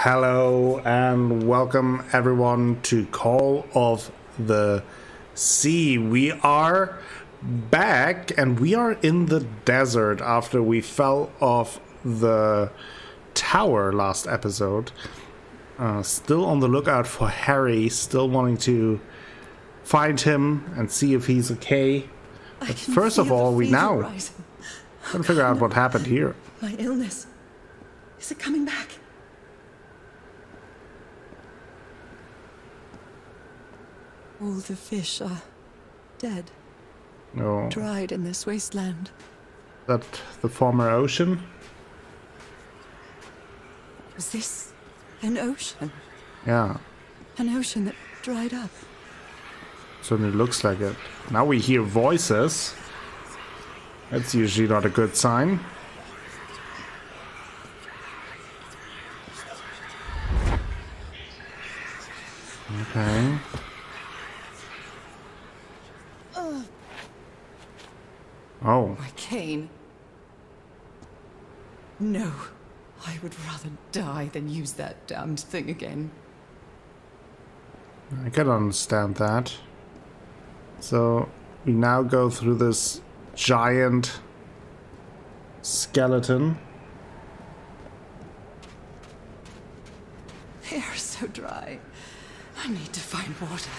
Hello and welcome everyone to Call of the Sea. We are back and we are in the desert after we fell off the tower last episode. Still on the lookout for Harry, still wanting to find him and see if he's okay. But first of all, we now gotta figure out what happened here. My illness, is it coming back? All the fish are dead, dried in this wasteland. That the former ocean? Was this an ocean? Yeah. An ocean that dried up. Certainly looks like it. Now we hear voices. That's usually not a good sign. Okay. Oh. My cane. No, I would rather die than use that damned thing again. I can understand that. So we now go through this giant skeleton. They are so dry. I need to find water.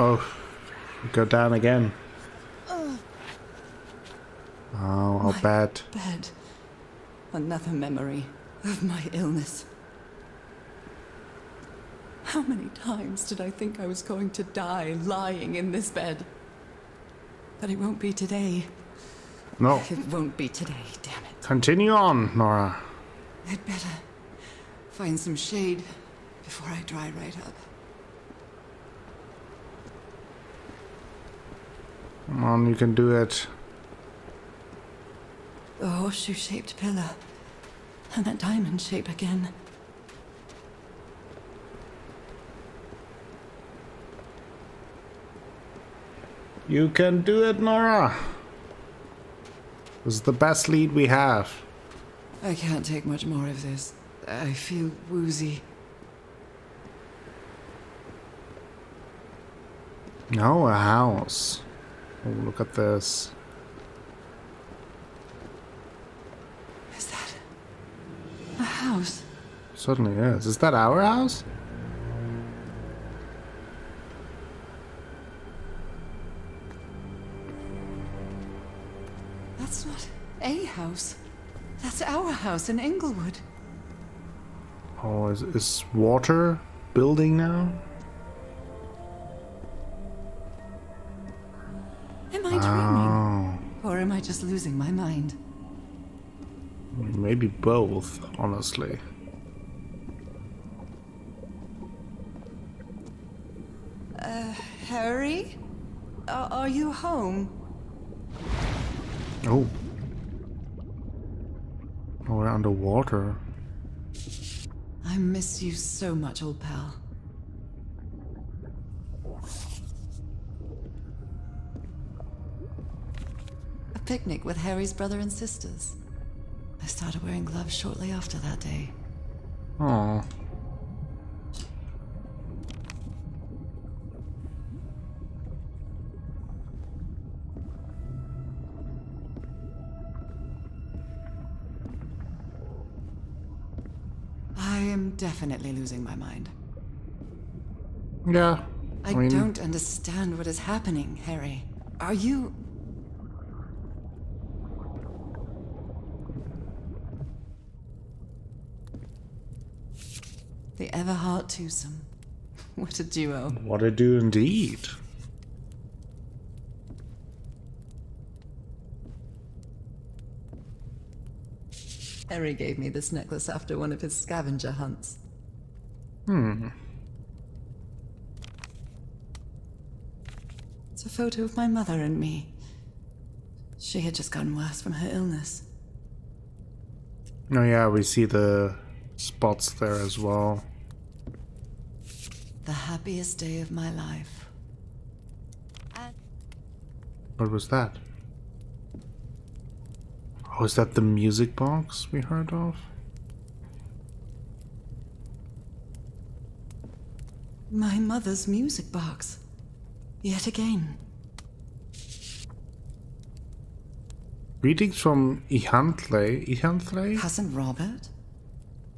Oh, go down again. Oh, how bad. Bed. Another memory of my illness. How many times did I think I was going to die lying in this bed? But it won't be today. No. It won't be today, damn it. Continue on, Nora. I'd better find some shade before I dry right up. Come on, you can do it. The horseshoe-shaped pillar. And that diamond shape again. You can do it, Nora. This is the best lead we have. I can't take much more of this. I feel woozy. No, a house. Oh, look at this. Is that a house? Certainly is. Is that our house? That's not a house. That's our house in Inglewood. Oh, is water building now? Dreaming, or am I just losing my mind? Maybe both, honestly. Harry? Are you home? Oh. Oh, we're underwater. I miss you so much, old pal. Picnic with Harry's brother and sisters. I started wearing gloves shortly after that day. Aww. I am definitely losing my mind. Yeah. I mean... don't understand what is happening, Harry. Are you... The Everheart twosome. What a duo. What a duo indeed. Harry gave me this necklace after one of his scavenger hunts. Hmm. It's a photo of my mother and me. She had just gotten worse from her illness. Oh yeah, we see the spots there as well. The happiest day of my life. What was that? Oh, is that the music box we heard of? My mother's music box. Yet again. Readings from Ihantle. Ihantle? Cousin Robert?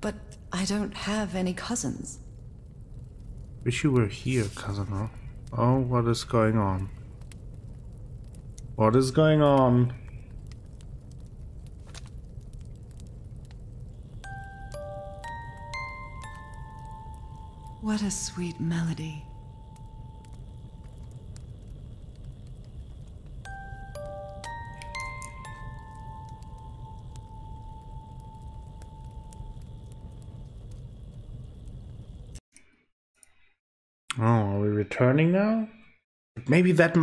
But I don't have any cousins. Wish you were here, Cousin Robert. Oh, what is going on? What is going on? What a sweet melody. Oh, are we returning now? Maybe that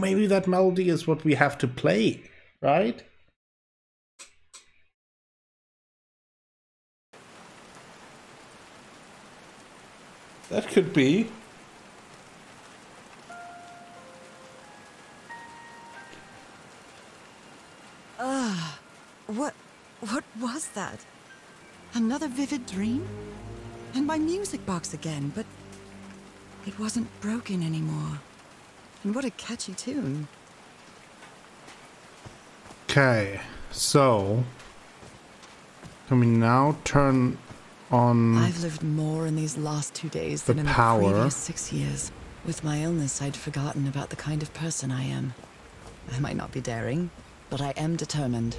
maybe that melody is what we have to play, right? That could be. Ah, what was that? Another vivid dream? And my music box again, but it wasn't broken anymore. And what a catchy tune. Okay, so can we now turn on? I've lived more in these last 2 days than in the previous 6 years. With my illness, I'd forgotten about the kind of person I am. I might not be daring, but I am determined.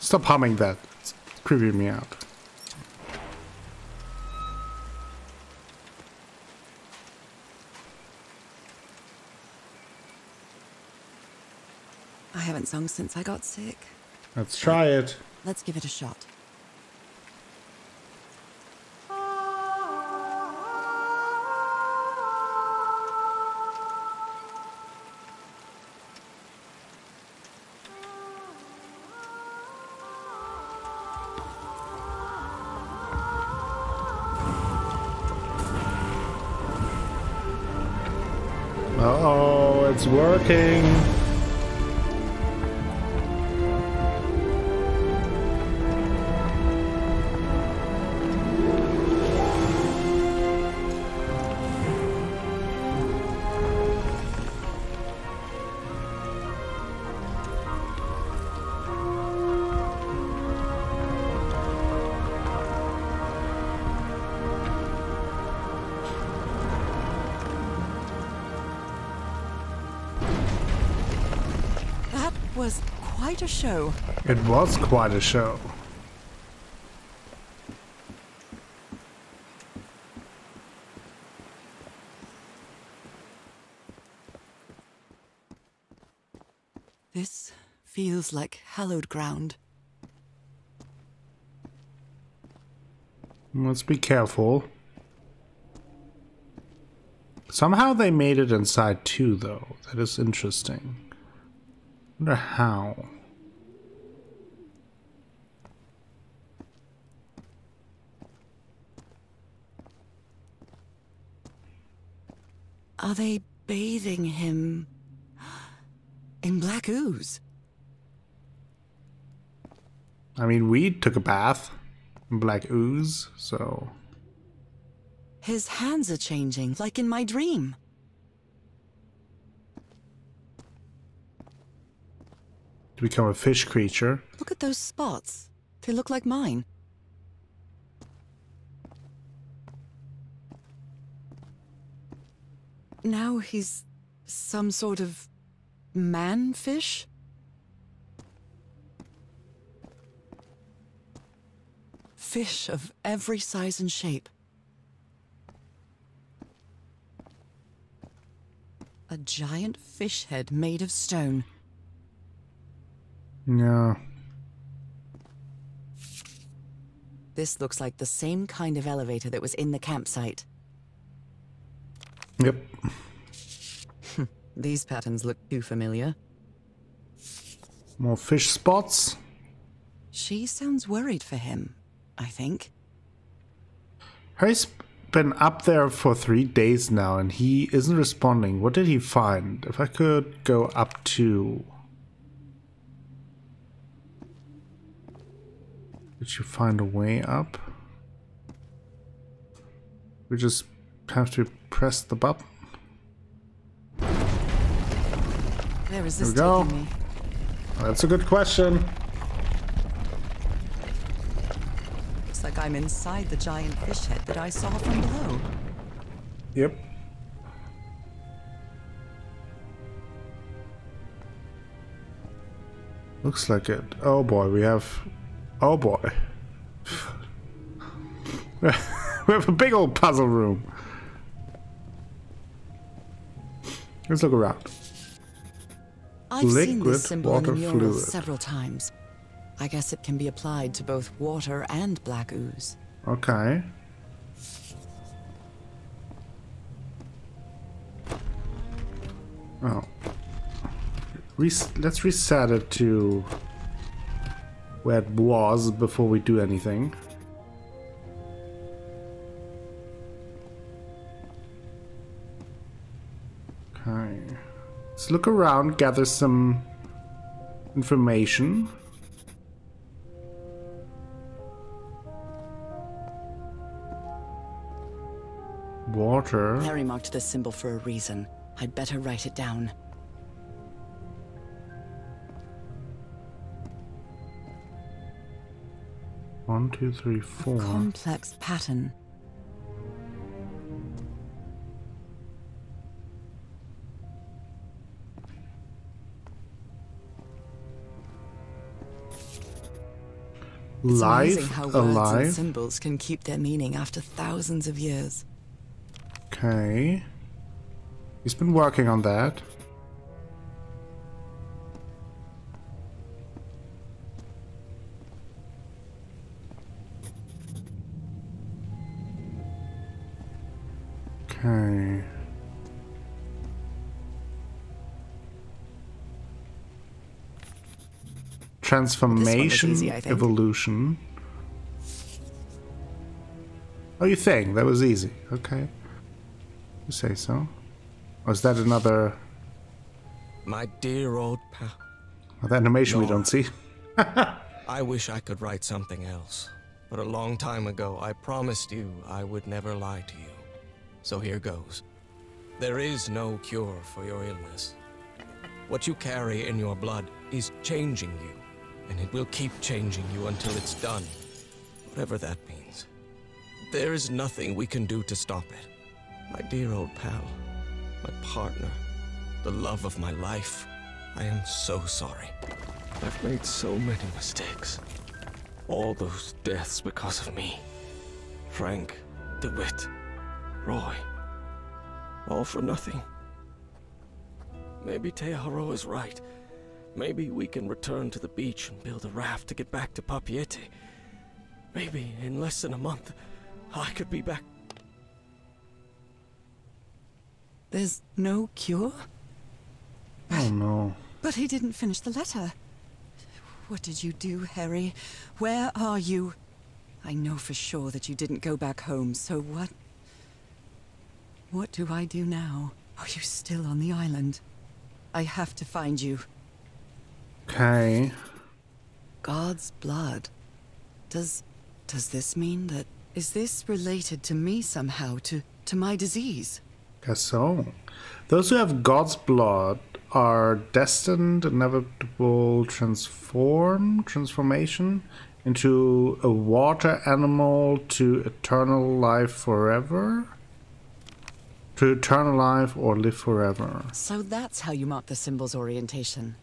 Stop humming that. It's creeping me out. I haven't sung since I got sick. Let's try it. Let's give it a shot. Uh-oh, it's working. A show. It was quite a show. This feels like hallowed ground. Let's be careful. Somehow they made it inside too, though. That is interesting. I wonder how. Are they bathing him in black ooze? I mean, we took a bath in black ooze, so... His hands are changing, like in my dream. To become a fish creature. Look at those spots. They look like mine. Now he's some sort of man-fish? Fish of every size and shape. A giant fish head made of stone. No. This looks like the same kind of elevator that was in the campsite. Yep. These patterns look too familiar. More fish spots. She sounds worried for him, I think. Harry's been up there for 3 days now and he isn't responding. What did he find? If I could go up to... Did you find a way up? We just have to press the button. Where is this taking me? That's a good question. Looks like I'm inside the giant fish head that I saw from below. Yep. Looks like it. Oh boy, we have... Oh boy. We have a big old puzzle room. Let's look around. I've seen this symbol in the mural several times. I guess it can be applied to both water and black ooze. Okay. Oh. Let's reset it to... where it was before we do anything. Okay. Let's look around, gather some information. Water. Harry marked this symbol for a reason. I'd better write it down. One, two, three, four. A complex pattern. It's amazing how words and symbols can keep their meaning after thousands of years. Okay. He's been working on that. Okay. Transformation, easy, evolution. Oh, you think that was easy? Okay. You say so. Or is that another? My dear old pal. Oh, that animation Nora, we don't see. I wish I could write something else, but a long time ago I promised you I would never lie to you. So here goes. There is no cure for your illness. What you carry in your blood is changing you, and it will keep changing you until it's done, whatever that means. There is nothing we can do to stop it. My dear old pal, my partner, the love of my life, I am so sorry. I've made so many mistakes. All those deaths because of me. Frank, DeWitt, Roy, all for nothing. Maybe Teaharoa is right. Maybe we can return to the beach and build a raft to get back to Papieti. Maybe in less than a month, I could be back. There's no cure? Oh no. But he didn't finish the letter. What did you do, Harry? Where are you? I know for sure that you didn't go back home, so what? What do I do now? Are you still on the island? I have to find you. Okay. God's blood. Does this mean that... Is this related to me somehow, to my disease? Guess so. Those who have God's blood are destined, inevitable transformation into a water animal to eternal life forever? To eternal life or live forever. So that's how you mark the symbol's orientation.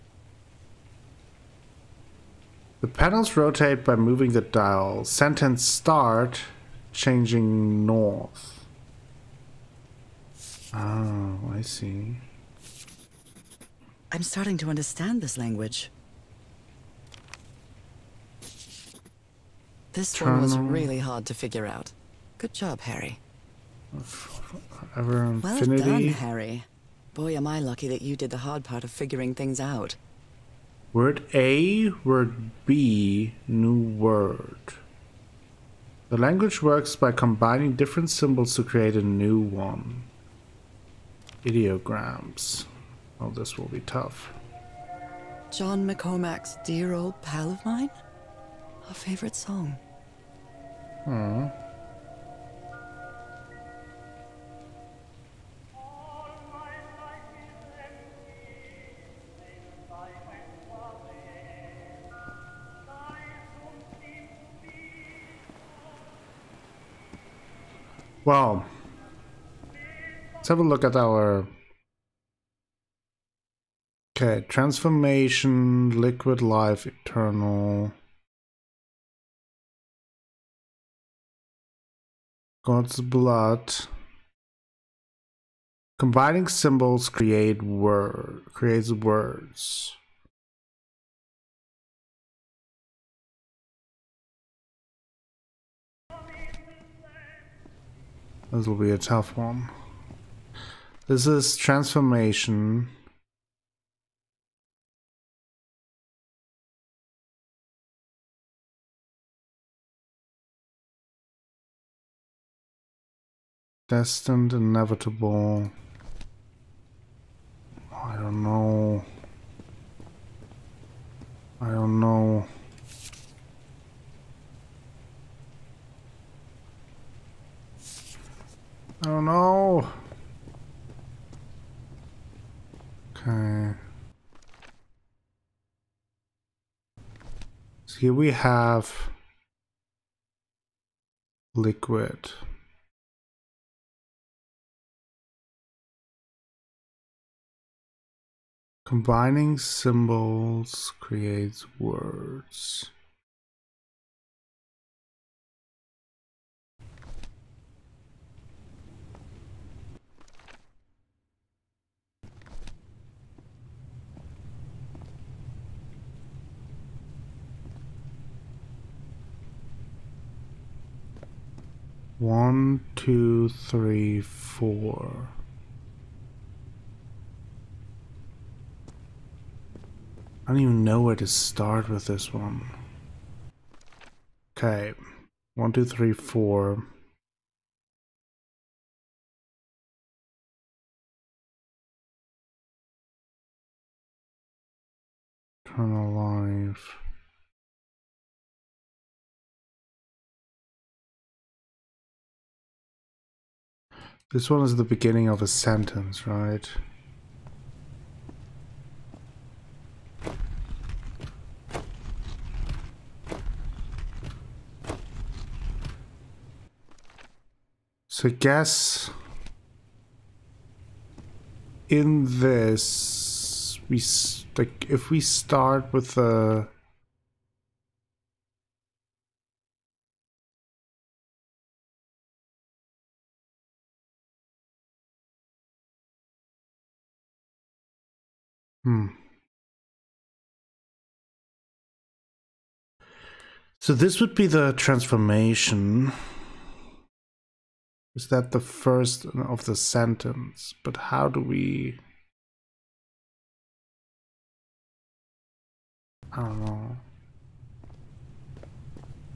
The panels rotate by moving the dial. Sentence start, changing north. Oh, I see. I'm starting to understand this language. This one was really hard to figure out. Good job, Harry. Well done, Harry. Boy, am I lucky that you did the hard part of figuring things out. Word A, word B, new word. The language works by combining different symbols to create a new one. Ideograms. Oh, this will be tough. John McCormack's Dear Old Pal of Mine? A favorite song. Hmm. Well, let's have a look at our... Okay, transformation, liquid life, eternal... God's blood. Combining symbols creates words. This will be a tough one. This is transformation. Destined, inevitable. I don't know. Oh no! Okay. So here we have liquid. Combining symbols creates words. One, two, three, four. I don't even know where to start with this one. Okay. 1, 2, 3, 4. Eternal life. This one is the beginning of a sentence, right? So guess in this, if we start with a So this would be the transformation. Is that the first of the sentence? But how do we... I don't know.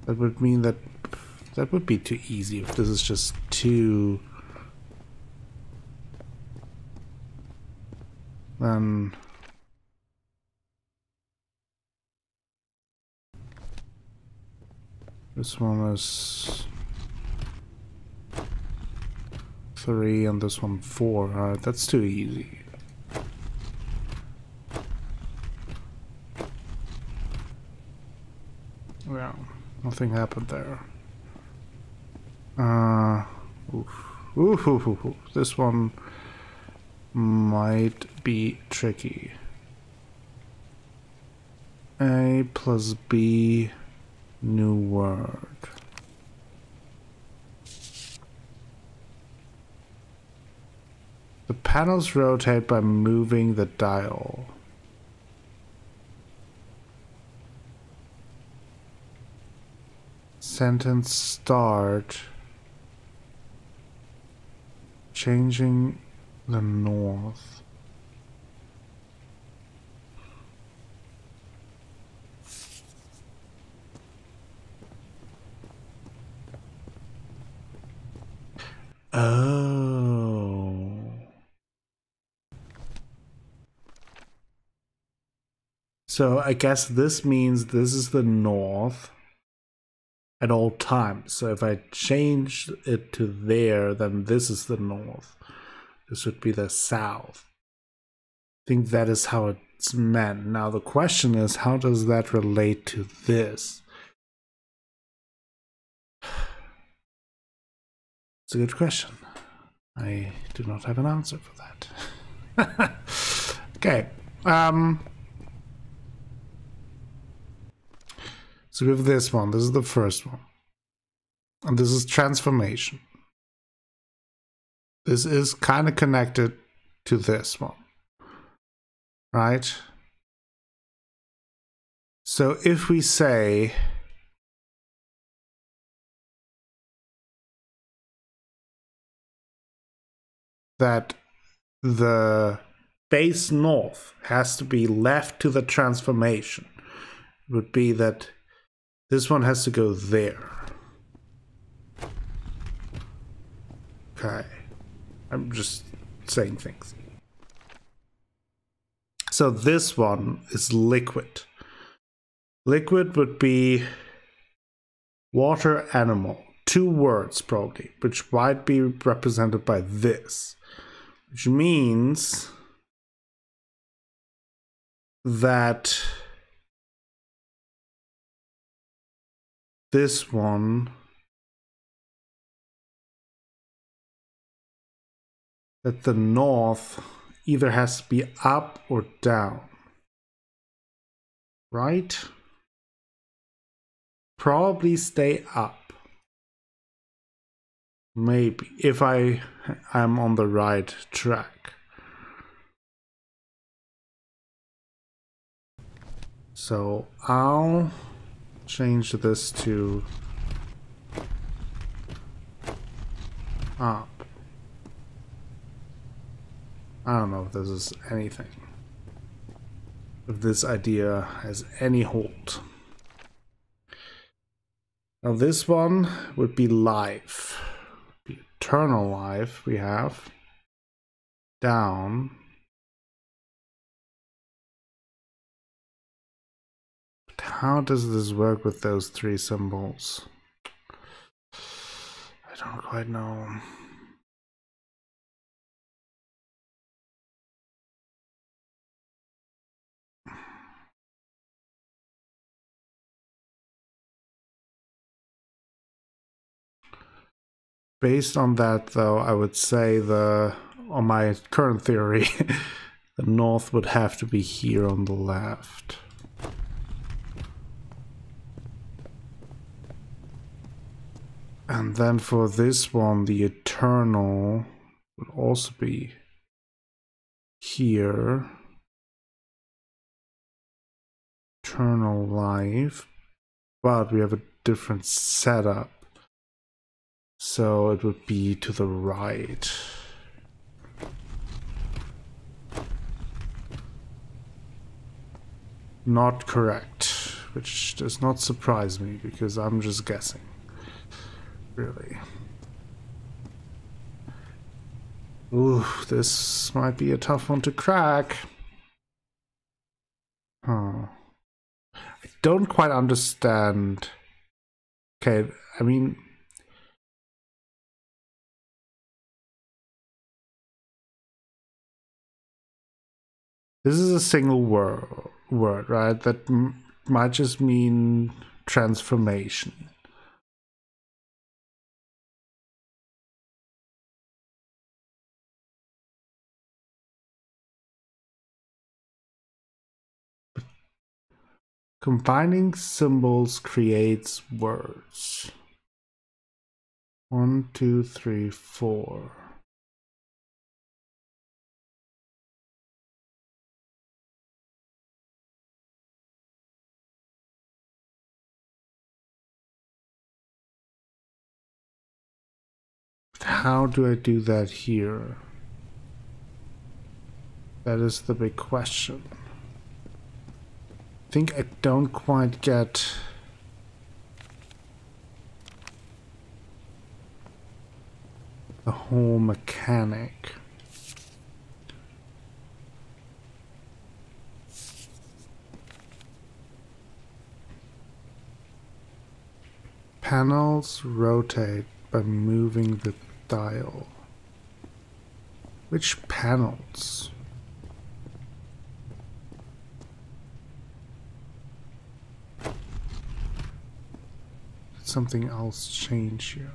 That would mean that... That would be too easy if this is just too... Then... This one is 3 and this one 4. Alright, that's too easy. Well, nothing happened there. This one might be tricky. A plus B. New word. The panels rotate by moving the dial. Sentence start. Changing the north. Oh. So I guess this means this is the north at all times. So if I change it to there, then this is the north. This would be the south. I think that is how it's meant. Now the question is, how does that relate to this? It's a good question. I do not have an answer for that. Okay. So we have this one. This is the first one. And this is transformation. This is kind of connected to this one. Right? So if we say... that the base north has to be left to the transformation, it would be that this one has to go there. Okay. I'm just saying things. So this one is liquid. Liquid would be water animal. Two words probably, which might be represented by this. Which means that this one, that the north either has to be up or down, right? Probably stay up. Maybe, if I am on the right track. So I'll change this to up. I don't know if this is anything. If this idea has any hold. Now this one would be life. Eternal life we have down, but how does this work with those three symbols? I don't quite know. Based on that, though, I would say on my current theory, the north would have to be here on the left. And then for this one, the eternal would also be here. Eternal life, but we have a different setup. So it would be to the right. Not correct, which does not surprise me because I'm just guessing, really. Ooh, this might be a tough one to crack. Huh. I don't quite understand. Okay, I mean... this is a single word, right? That might just mean transformation. Combining symbols creates words. 1, 2, 3, 4. How do I do that here? That is the big question. I think I don't quite get... the whole mechanic. Panels rotate by moving the dial. Which panels? Did something else change here?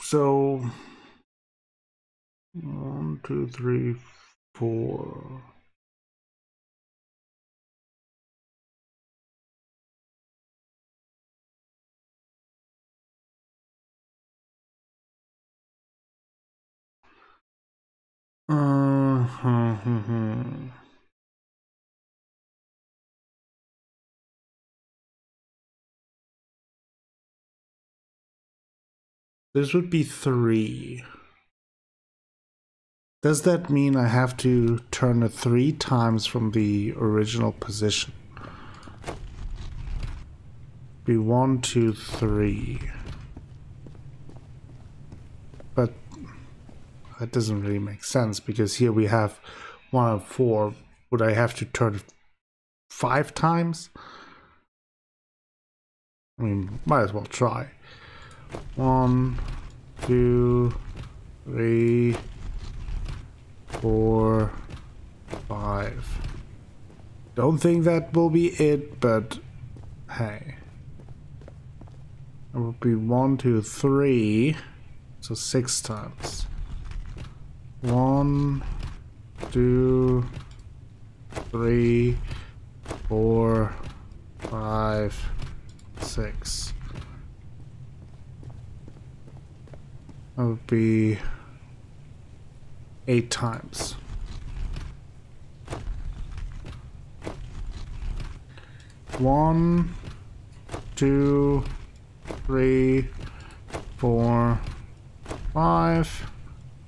So 1, 2, 3, 4. This would be 3. Does that mean I have to turn it 3 times from the original position? Be 1, 2, 3. But that doesn't really make sense because here we have 1 and 4. Would I have to turn it 5 times? I mean, might as well try. 1, 2, 3, 4, 5. Don't think that will be it, but hey. It would be 1, 2, 3, so 6 times. 1, 2, 3, 4, 5, 6. That would be 8 times. One, two, three, four, five,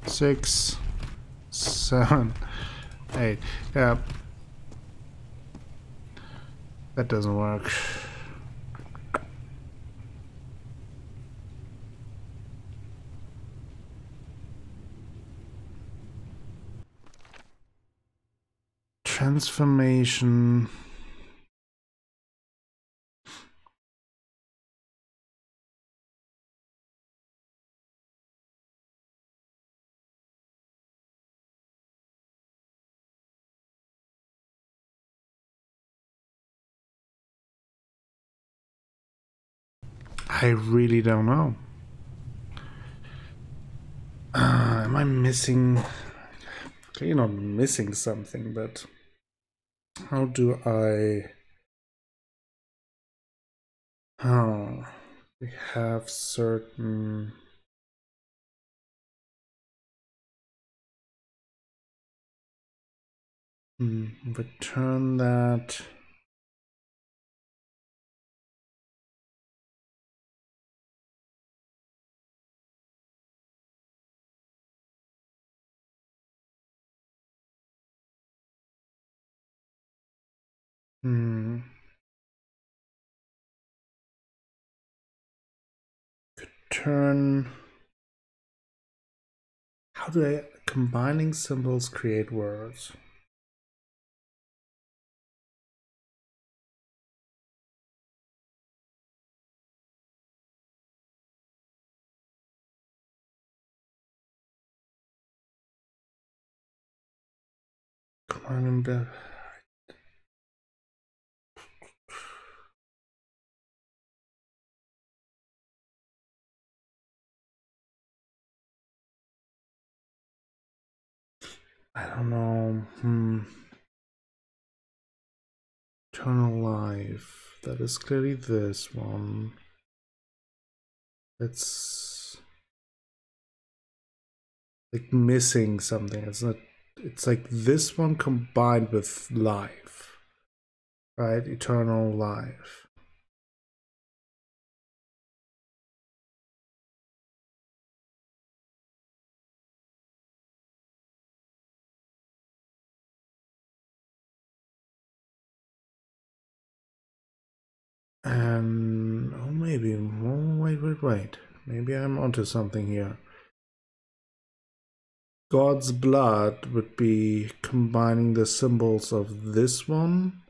six, seven, 8. Yeah. That doesn't work. Transformation. I really don't know. Am I missing? Okay, you're not missing something, but how do I... Oh, we have certain... Return that. Could turn. How do I combining symbols create words? Combining the. I don't know. Eternal life. That is clearly this one. Let's like missing something. It's not, it's like this one combined with life, right? Eternal life. Oh, maybe. Wait. Maybe I'm onto something here. God's blood would be combining the symbols of this one,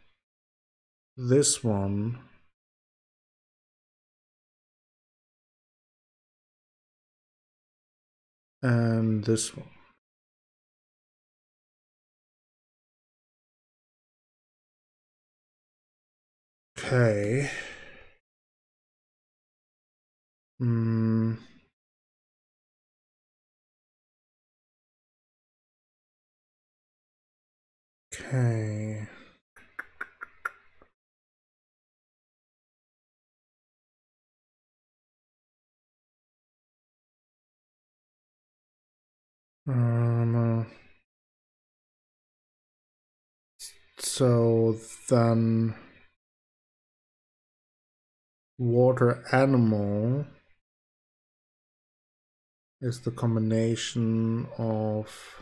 and this one. Okay. Okay. So then water animal is the combination of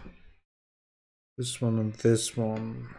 this one and this one.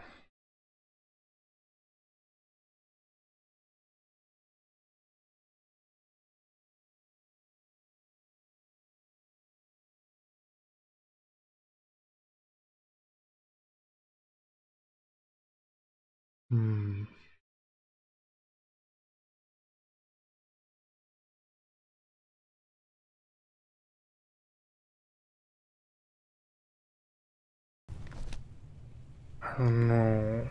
I don't know.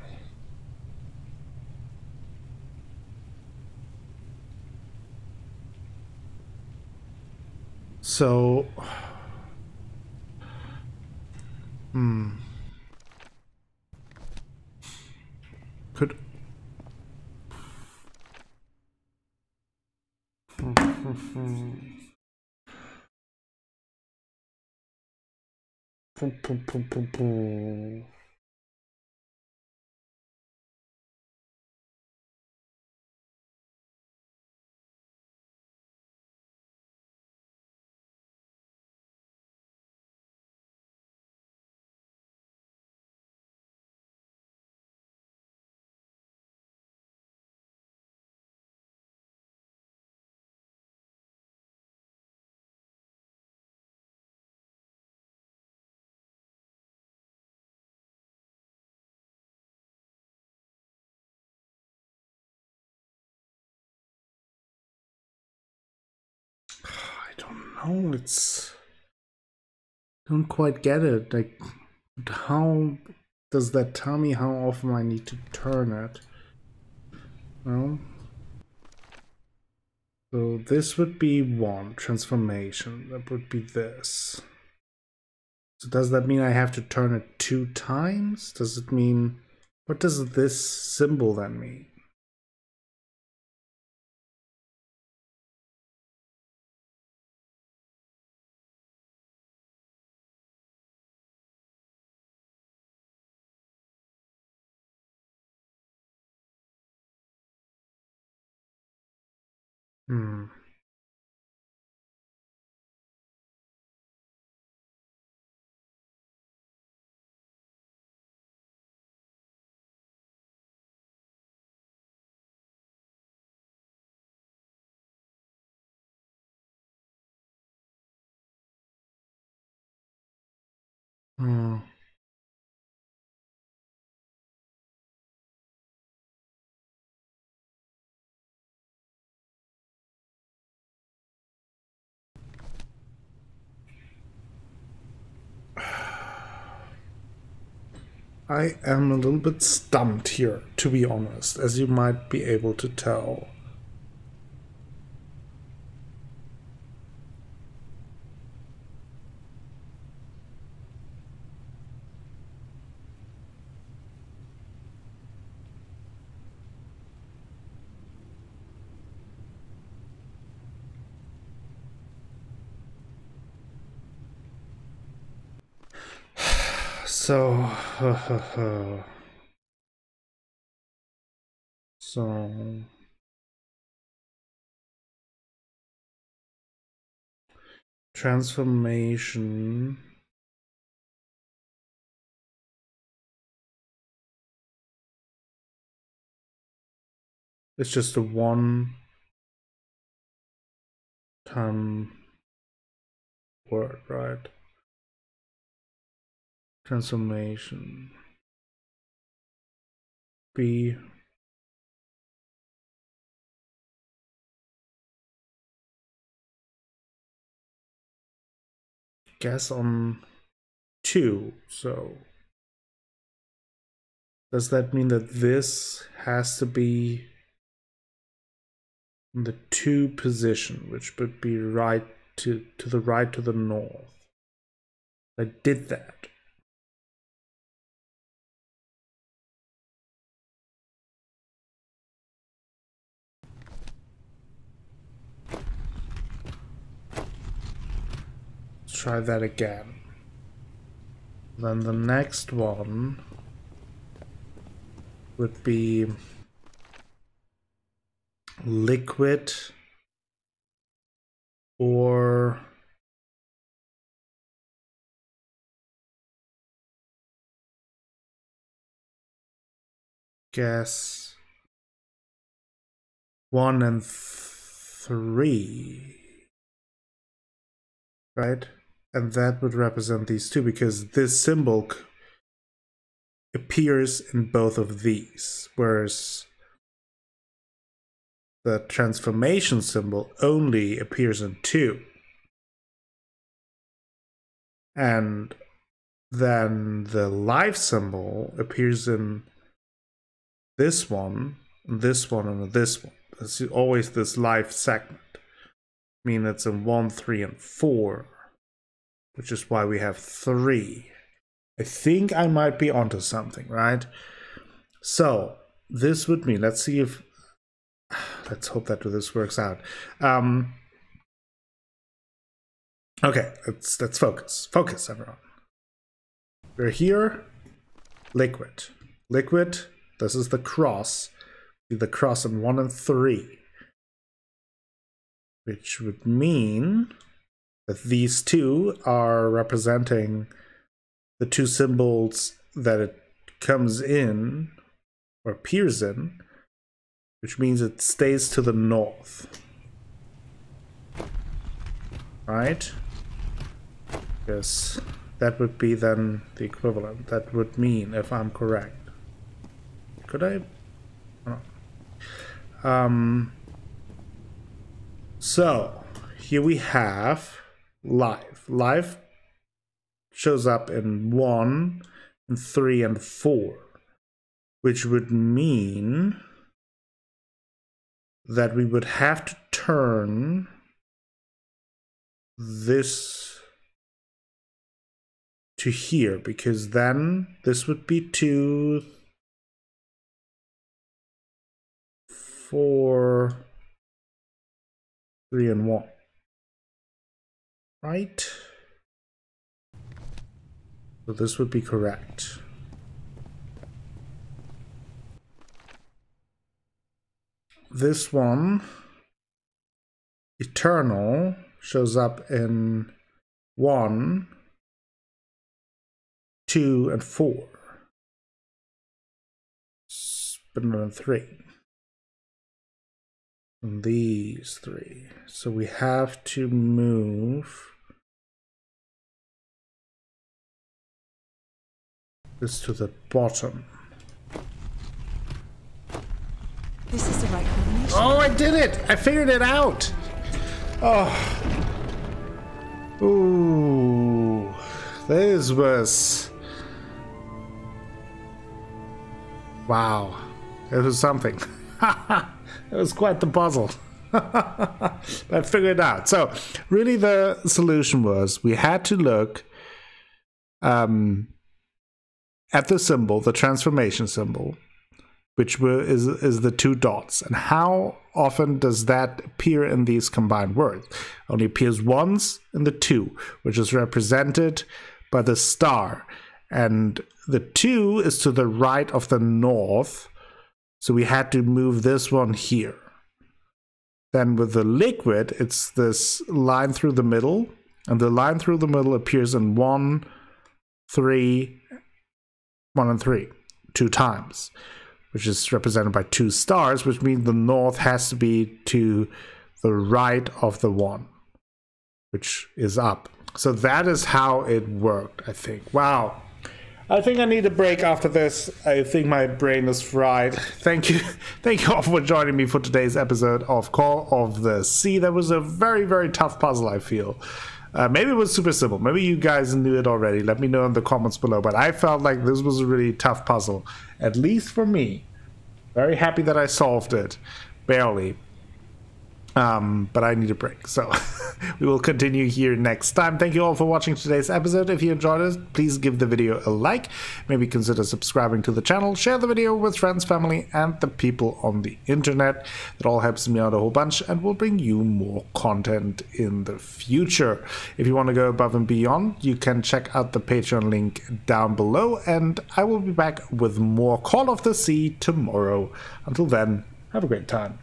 So, could no, it's, don't quite get it. Like, how does that tell me how often I need to turn it? Well, so this would be one transformation. That would be this. So does that mean I have to turn it 2 times? Does it mean, what does this symbol then mean? I am a little bit stumped here, to be honest, as you might be able to tell. So, transformation. It's just a one-time word, right? Transformation. B. Guess on 2, so does that mean that this has to be in the 2 position, which would be right to the right to the north? I did that. Try that again. Then the next one would be liquid or gas 1 and 3, right? And that would represent these two, because this symbol appears in both of these, whereas the transformation symbol only appears in 2. And then the life symbol appears in this one, and this one, and this one. It's always this life segment. I mean, it's in 1, 3, and 4. Which is why we have 3. I think I might be onto something, right? So this would mean, let's see if, let's hope that this works out. Okay, let's focus. Focus, everyone. We're here, liquid. Liquid, this is the cross. The cross in 1 and 3. Which would mean that these two are representing the 2 symbols that it comes in or appears in, which means it stays to the north, right? Yes, that would be then the equivalent. That would mean, if I'm correct, could I? Oh. So here we have life. Life shows up in 1, 3, and 4, which would mean that we would have to turn this to here, because then this would be 2, 4, 3, and 1. Right? So this would be correct. This one, eternal, shows up in 1, 2, and 4. But not in 3. And these 3. So we have to move this to the bottom. This is the right combination. Oh, I did it! I figured it out! Oh. Ooh. This was... wow. It was something. It was quite the puzzle. I figured it out. So, really the solution was we had to look at the symbol, the transformation symbol, which is the 2 dots. And how often does that appear in these combined words? Only appears once in the 2, which is represented by the star. and the 2 is to the right of the north, so we had to move this one here. Then with the liquid, it's this line through the middle, and the line through the middle appears in 1, 3, 1, and 3 2 times, which is represented by 2 stars, which means the north has to be to the right of the 1, which is up. So that is how it worked, I think. Wow. I think I need a break after this. I think my brain is fried. Thank you. Thank you all for joining me for today's episode of Call of the Sea. That was a very, very tough puzzle, I feel. Maybe it was super simple. Maybe you guys knew it already. Let me know in the comments below. But I felt like this was a really tough puzzle, at least for me. Very happy that I solved it. Barely. But I need a break, so we will continue here next time. Thank you all for watching today's episode. If you enjoyed it, please give the video a like. Maybe consider subscribing to the channel. Share the video with friends, family, and the people on the internet. That all helps me out a whole bunch and will bring you more content in the future. If you want to go above and beyond, you can check out the Patreon link down below, and I will be back with more Call of the Sea tomorrow. Until then, have a great time.